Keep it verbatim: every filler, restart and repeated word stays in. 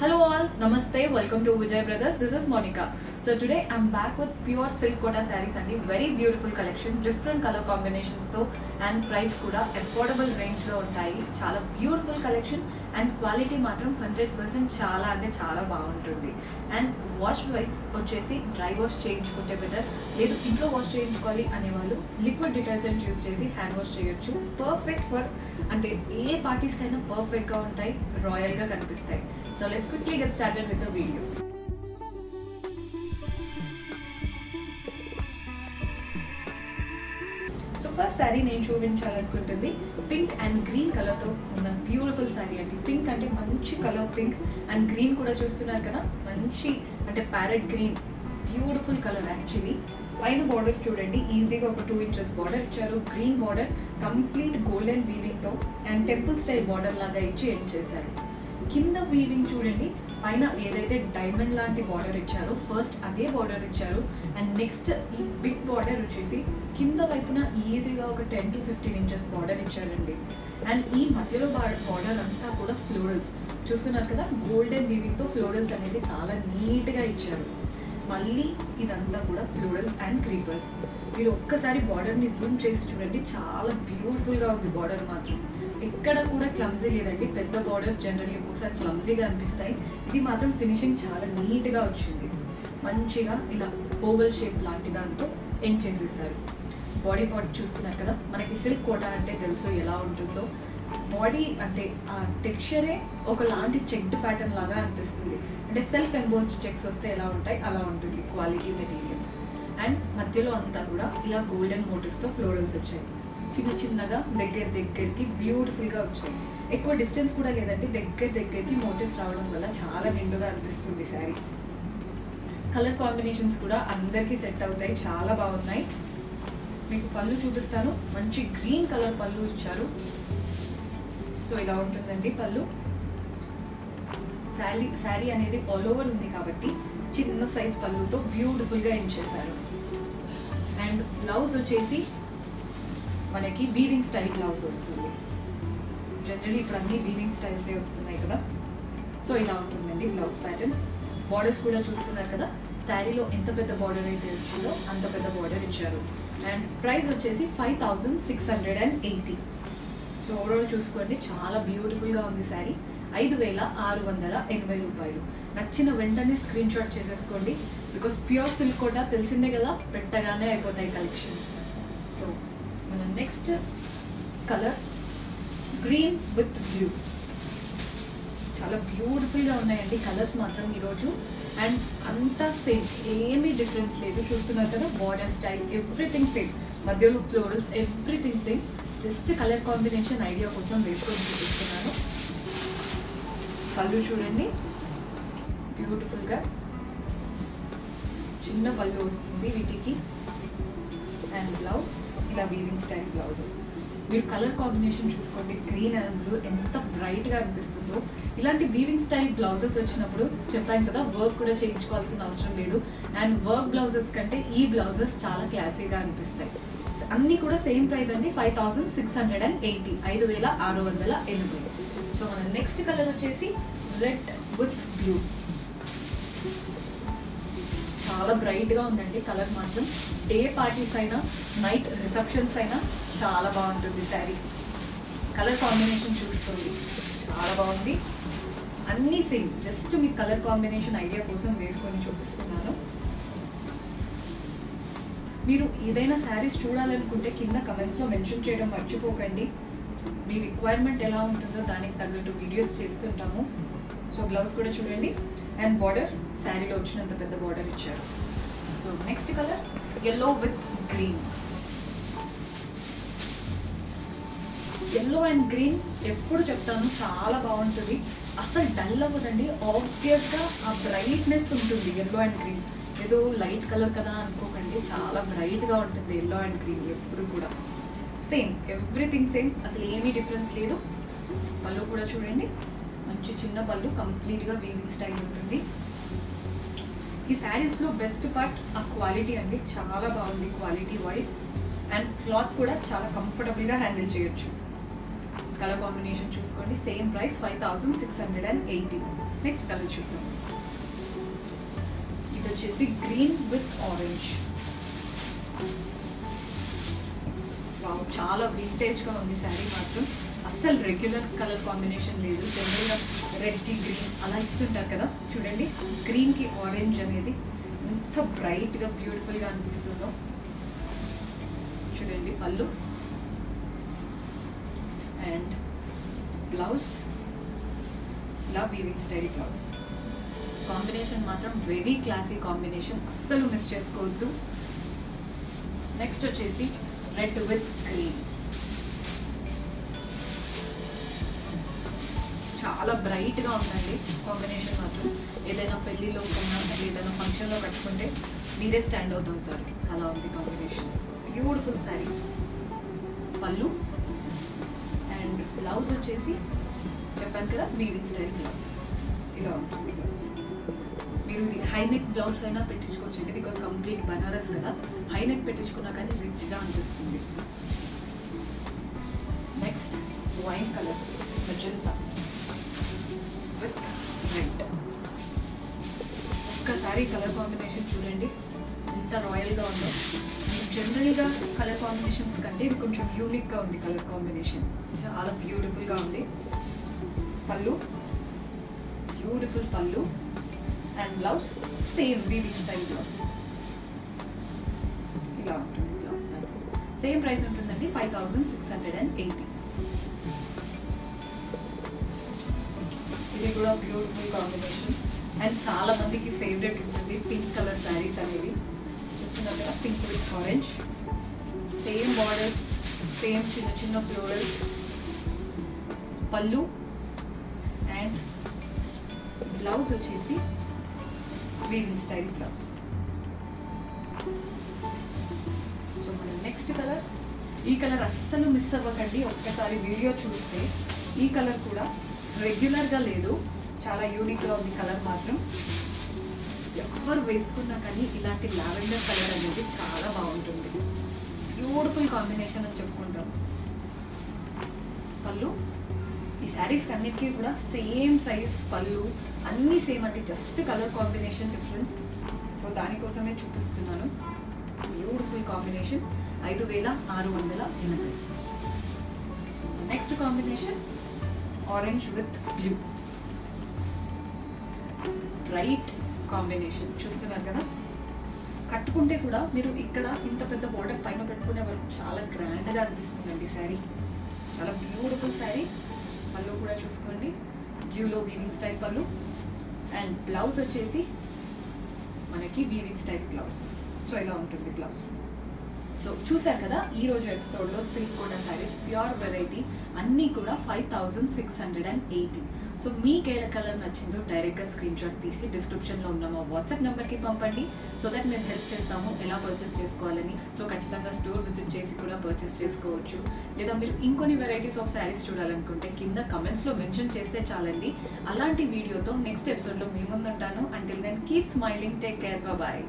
Hello all, Namaste, welcome to Vijay Brothers. This is Monica. So today I'm back with pure silk kota sarees and a very beautiful collection, different color combinations though and price kuda affordable range lo untayi. Chala beautiful collection and quality matram one hundred percent chala ante chala baaguntundi. And wash wise vachesi dry wash cheyinchukunte better. Ledu intlo wash cheyinchukovali ane vallu liquid detergent use chesi hand wash cheyochu. Perfect for ante ee parties kaina perfect ga untayi, royal ga kanipistayi. So let's quickly get started with the video. So first saree nenu choovinchalanukuntundi pink and green color tho unna beautiful saree ante pink ante manchi color pink and green kuda chustunnaru kada manchi ante parrot green beautiful color actually. పైన border చూడండి ఈజీగా ఒక two inches border ఇచ్చారు green border complete golden weaving తో and temple style border లాగా ఇచ్చి end చేశారు. కింద వీవింగ్ చూడండి పైన ఏదైతే డైమండ్ లాంటి బార్డర్ ఇచ్చారో ఫస్ట్ అదే బార్డర్ ఇచ్చారు అండ్ నెక్స్ట్ ఈ బిగ్ బార్డర్ వచ్చేసి కింద వైపున ఈజీగా ఒక ten to fifteen inches border ఇచ్చారండి అండ్ ఈ మధ్యలో బార్డర్ అంతా కూడా ఫ్లోరల్స్ చూస్తున్నారు కదా గోల్డెన్ వీవింగ్తో ఫ్లోరల్స్ అనేది చాలా నీట్గా ఇచ్చారు. మళ్ళీ ఇదంతా కూడా ఫ్లోరల్స్ అండ్ క్రీపర్స్. మీరు ఒక్కసారి బార్డర్ని జూమ్ చేసి చూడండి చాలా బ్యూటిఫుల్గా ఉంది బార్డర్ మాత్రం ఎక్కడ కూడా క్లమ్జీ లేదండి. పెద్ద బార్డర్స్ జనరల్గా ఒకసారి క్లమ్జీగా అనిపిస్తాయి, ఇది మాత్రం ఫినిషింగ్ చాలా నీట్గా వచ్చింది. మంచిగా ఇలా ఓవల్ షేప్ లాంటి దాంతో ఎండ్ చేసేసారు. బాడీ పార్ట్ చూస్తున్నారు కదా మనకి సిల్క్ కోటా అంటే తెలుసు ఎలా ఉంటుందో బాడీ అంటే ఆ టెక్స్చరే ఒకలాంటి చెక్డ్ ప్యాటర్న్ లాగా అనిపిస్తుంది. అంటే సెల్ఫ్ ఎంబోస్డ్ చెక్స్ వస్తే ఎలా ఉంటాయి అలా ఉంటుంది క్వాలిటీ మెటీరియల్. అండ్ మధ్యలో అంతా కూడా ఇలా గోల్డెన్ మోటివ్స్తో ఫ్లోరల్స్ వచ్చాయి చిన్న చిన్నగా దగ్గర దగ్గరికి బ్యూటిఫుల్గా వచ్చాయి. ఎక్కువ డిస్టెన్స్ కూడా లేదంటే దగ్గర దగ్గరికి మోటివ్స్ రావడం వల్ల చాలా నిండుగా అనిపిస్తుంది శారీ. కలర్ కాంబినేషన్స్ కూడా అందరికీ సెట్ అవుతాయి, చాలా బాగున్నాయి. మీకు పళ్ళు చూపిస్తాను, మంచి గ్రీన్ కలర్ పళ్ళు ఇచ్చారు. సో ఇలా ఉంటుందండి పళ్ళు. శారీ శారీ అనేది ఆల్ ఓవర్ ఉంది కాబట్టి చిన్న సైజ్ పళ్ళుతో బ్యూటిఫుల్గా ఎండ్ చేశారు. అండ్ బ్లౌజ్ వచ్చేసి మనకి వీవింగ్ స్టైల్ బ్లౌజ్ వస్తుంది. జనరల్లీ ఇప్పుడు అన్ని వీవింగ్ స్టైల్సే వస్తున్నాయి కదా, సో ఇలా ఉంటుందండి బ్లౌజ్ ప్యాటర్న్. బార్డర్స్ కూడా చూస్తున్నారు కదా శారీలో ఎంత పెద్ద బార్డర్ అయితే వచ్చిందో అంత పెద్ద బార్డర్ ఇచ్చారు. అండ్ ప్రైస్ వచ్చేసి five thousand six hundred and eighty. So overall చూసుకోండి చాలా బ్యూటిఫుల్గా ఉంది శారీ. ఐదు వేల ఆరు వందల ఎనభై రూపాయలు. నచ్చిన వెంటనే స్క్రీన్ షాట్ చేసేసుకోండి బికాస్ ప్యూర్ సిల్క్ కోటా తెలిసిందే కదా పెట్టగానే అయిపోతాయి కలెక్షన్. సో మన next colour green with blue. చాలా బ్యూటిఫుల్గా ఉన్నాయండి కలర్స్ మాత్రం ఈరోజు. అండ్ అంతా సేమ్, ఏమీ డిఫరెన్స్ లేదు. చూస్తున్నారు కదా బార్డర్ స్టైల్ ఎవ్రీథింగ్ సేమ్, మధ్యలో florals everything same. Just colour combination idea కోసం వేసుకొని చూపిస్తున్నాను. పళ్ళు చూడండి బ్యూటిఫుల్గా చిన్న పళ్ళు వస్తుంది వీటికి. అండ్ బ్లౌజ్ ఇలా వీవింగ్ స్టైల్ బ్లౌజ్ వస్తుంది. మీరు కలర్ కాంబినేషన్ చూసుకోండి గ్రీన్ అండ్ బ్లూ ఎంత బ్రైట్గా అనిపిస్తుందో. ఇలాంటి వీవింగ్ స్టైల్ బ్లౌజెస్ వచ్చినప్పుడు చెప్పాను కదా వర్క్ కూడా చేయించుకోవాల్సిన అవసరం లేదు. అండ్ వర్క్ బ్లౌజెస్ కంటే ఈ బ్లౌజెస్ చాలా క్లాసీగా అనిపిస్తాయి. అన్నీ కూడా సేమ్ ప్రైస్ అండి five thousand six hundred and eighty, ఐదు వేల ఆరు వందల ఎనభై. సో మన నెక్స్ట్ కలర్ వచ్చేసి రెడ్ విత్ బ్లూ. చాలా బ్రైట్గా ఉందండి కలర్ మాత్రం. డే పార్టీస్ అయినా నైట్ రిసెప్షన్స్ అయినా చాలా బాగుంటుంది శారీ. కలర్ కాంబినేషన్ చూస్తుంది చాలా బాగుంది. అన్నీ సేమ్, జస్ట్ మీ కలర్ కాంబినేషన్ ఐడియా కోసం వేసుకొని చూపిస్తున్నాను. మీరు ఏదైనా శారీస్ చూడాలనుకుంటే కింద కమెంట్స్లో మెన్షన్ చేయడం మర్చిపోకండి. మీ రిక్వైర్మెంట్ ఎలా ఉంటుందో దానికి తగ్గట్టు వీడియోస్ చేస్తుంటాము. సో బ్లౌజ్ కూడా చూడండి అండ్ బార్డర్ శారీలో వచ్చినంత పెద్ద బార్డర్ ఇచ్చారు. So next colour yellow with green. Yellow and green ఎప్పుడు చెప్తాను చాలా బాగుంటుంది, అసలు డల్ అవ్వదండి. ఆబ్వియస్గా ఆ బ్రైట్నెస్ ఉంటుంది ఎల్లో అండ్ గ్రీన్. ఏదో లైట్ కలర్ కదా అనుకోకండి, చాలా బ్రైట్గా ఉంటుంది ఎల్లో అండ్ గ్రీన్ ఎప్పుడు కూడా. సేమ్ ఎవ్రీథింగ్ సేమ్, అసలు ఏమీ డిఫరెన్స్ లేదు. పళ్ళు కూడా చూడండి మంచి చిన్న పళ్ళు, కంప్లీట్గా వీవింగ్ స్టైల్ ఉంటుంది. ఈ శారీస్లో బెస్ట్ పార్ట్ ఆ క్వాలిటీ అండి, చాలా బాగుంది క్వాలిటీ వైజ్. అండ్ క్లాత్ కూడా చాలా కంఫర్టబుల్గా హ్యాండిల్ చేయొచ్చు. कलर कांबिनेशन चूसुकोंडी same price five thousand six hundred and eighty. Next colour चूद्दाम इदि वच्चेसी ग्रीन विथ ऑरेंज। वाव चाला विंटेज गा उंदी सारी मात्रम असल रेग्युलर कलर कांबिनेशन लेदु जनरल रेड टी ग्रीन अला इस्तुंटारु कदा चूडंडी ग्रीन की ऑरेंज अनेदी ఎంత బ్రైట్ గా బ్యూటిఫుల్ గా అనిపిస్తుందో చూడండి। పల్లు and blouse love weaving style blouse combination మాత్రం వెరీ క్లాసీ కాంబినేషన్ అస్సలు మిస్ చేసుకోవద్దు। నెక్స్ట్ వచ్చేసి రెడ్ విత్ గ్రీన్ చాలా బ్రైట్ గా ఉందండి కాంబినేషన్ మాత్రం ఏదైనా పెళ్ళిలో కన్నా ఏదైనా ఫంక్షన్ లో కట్టుకుంటే మీరే స్టాండ్ అవుట్ అవుతారు అలా ఉంది కాంబినేషన్। బ్యూటిఫుల్ సారీ పల్లు అండ్ బ్లౌజ్ వచ్చేసి చెప్పాను కదా వీవింగ్ స్టైల్ బ్లౌజ్ ఇలా ఉంటుంది బ్లౌజ్। మీరు హై నెక్ బ్లౌజ్ అయినా పెట్టించుకోవచ్చండి బికాస్ కంప్లీట్ బనారస్ కదా హై నెక్ పెట్టించుకున్నా కానీ రిచ్ గా అనిపిస్తుంది। Next wine colour magenta with red. ఒక్కసారి కలర్ కాంబినేషన్ చూడండి ఎంత రాయల్గా ఉందో। జనరల్గా కలర్ కాంబినేషన్స్ కంటే ఇది కొంచెం యూనిక్గా ఉంది కలర్ కాంబినేషన్ చాలా బ్యూటిఫుల్గా ఉంది। పళ్ళు బ్యూటిఫుల్ పళ్ళు and blouse same weaving style blouse ఇలా ఉంటుంది బ్లౌజ్ ప్యాటర్న్ సేమ్ ప్రైస్ ఉంటుందండి five thousand six hundred and eighty. ఇది కూడా బ్యూటిఫుల్ కాంబినేషన్ అండ్ చాలా మందికి ఫేవరెట్ ఉంటుంది పింక్ కలర్ శారీస్ అనేవి చూస్తున్నారు కదా pink with orange same models same చిన్న చిన్న ఫ్లోరల్స్ పళ్ళు అండ్ బ్లౌజ్ వచ్చేసి వీవింగ్ స్టైల్ బ్లౌజ్। సో మన నెక్స్ట్ కలర్ ఈ కలర్ అస్సలు మిస్ అవ్వకండి ఒక్కసారి వీడియో చూస్తే ఈ కలర్ కూడా రెగ్యులర్ గా లేదు చాలా యూనిక్ గా ఉంది కలర్ మాత్రం ఎవరు వేసుకున్నా కానీ ఇలాంటి లావెండర్ కలర్ అనేది చాలా బాగుంటుంది బ్యూటిఫుల్ కాంబినేషన్ అని చెప్పుకుంటాం। పళ్ళు ఈ శారీస్ అన్నిటికీ కూడా సేమ్ సైజ్ పళ్ళు అన్నీ సేమ్ అంటే just colour combination difference so దానికోసమే చూపిస్తున్నాను। బ్యూటిఫుల్ కాంబినేషన్ ఐదు వేల ఆరు వందల ఎనభై। Next combination orange with blue bright combination చూస్తున్నారు కదా కట్టుకుంటే కూడా మీరు ఇక్కడ ఇంత పెద్ద బోర్డర్ పైన పెట్టుకునే వరకు చాలా గ్రాండ్ గా అనిపిస్తుందండి సారీ చాలా బ్యూటిఫుల్ సారీ। పళ్ళు కూడా చూసుకోండి బ్లూలో వీవింగ్ స్టైల్ పళ్ళు అండ్ బ్లౌజ్ వచ్చేసి మనకి వీవింగ్ స్టైల్ బ్లౌజ్ సో ఇలా ఉంటుంది బ్లౌజ్। సో చూసారు కదా ఈ రోజు ఎపిసోడ్లో silk Kota saris pure variety అన్నీ కూడా five thousand six hundred and eighty. So మీకు ఏ కలర్ నచ్చిందో డైరెక్ట్గా స్క్రీన్ షాట్ తీసి డిస్క్రిప్షన్లో ఉన్న మా వాట్సాప్ నెంబర్కి పంపండి సో దట్ మేము హెల్ప్ చేస్తాము ఎలా పర్చేస్ చేసుకోవాలని। సో ఖచ్చితంగా స్టోర్ విజిట్ చేసి కూడా పర్చేస్ చేసుకోవచ్చు లేదా మీరు ఇంకొన్ని వెరైటీస్ ఆఫ్ శారీస్ చూడాలనుకుంటే కింద కమెంట్స్లో మెన్షన్ చేస్తే చాలండి। అలాంటి వీడియోతో నెక్స్ట్ ఎపిసోడ్లో మీ ముందు ఉంటాను until then keep smiling take care bye.